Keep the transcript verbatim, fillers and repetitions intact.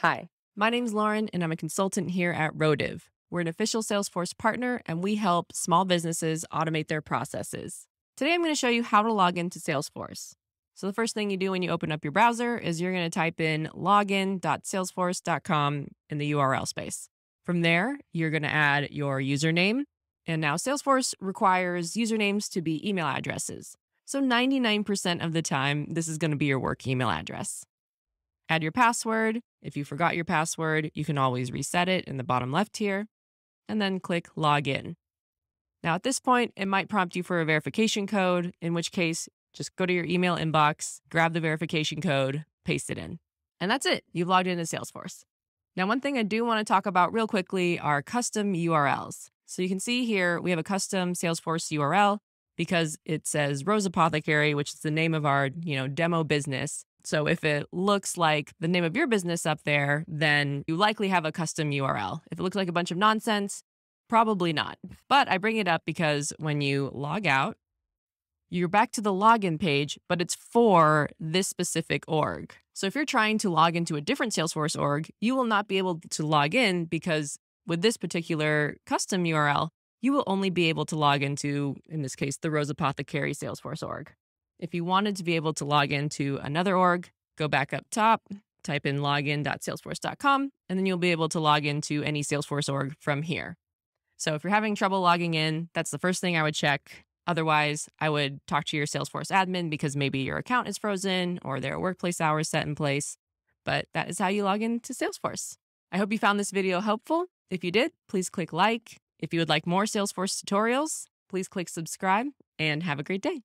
Hi, my name's Lauren, and I'm a consultant here at Rotive. We're an official Salesforce partner, and we help small businesses automate their processes. Today, I'm going to show you how to log into Salesforce. So the first thing you do when you open up your browser is you're going to type in login dot salesforce dot com in the U R L space. From there, you're going to add your username. And now Salesforce requires usernames to be email addresses. So ninety-nine percent of the time, this is going to be your work email address. Add your password. If you forgot your password, you can always reset it in the bottom left here, and then click Login. Now at this point, it might prompt you for a verification code, in which case, just go to your email inbox, grab the verification code, paste it in. And that's it, you've logged into Salesforce. Now, one thing I do want to talk about real quickly are custom U R Ls. So you can see here, we have a custom Salesforce U R L because it says Rose Apothecary, which is the name of our, you know, demo business. So if it looks like the name of your business up there, then you likely have a custom U R L. If it looks like a bunch of nonsense, probably not. But I bring it up because when you log out, you're back to the login page, but it's for this specific org. So if you're trying to log into a different Salesforce org, you will not be able to log in because with this particular custom U R L, you will only be able to log into, in this case, the Rose Apothecary Salesforce org. If you wanted to be able to log into another org, go back up top, type in login dot salesforce dot com, and then you'll be able to log into any Salesforce org from here. So if you're having trouble logging in, that's the first thing I would check. Otherwise, I would talk to your Salesforce admin because maybe your account is frozen or there are workplace hours set in place. But that is how you log into Salesforce. I hope you found this video helpful. If you did, please click like. If you would like more Salesforce tutorials, please click subscribe, and have a great day.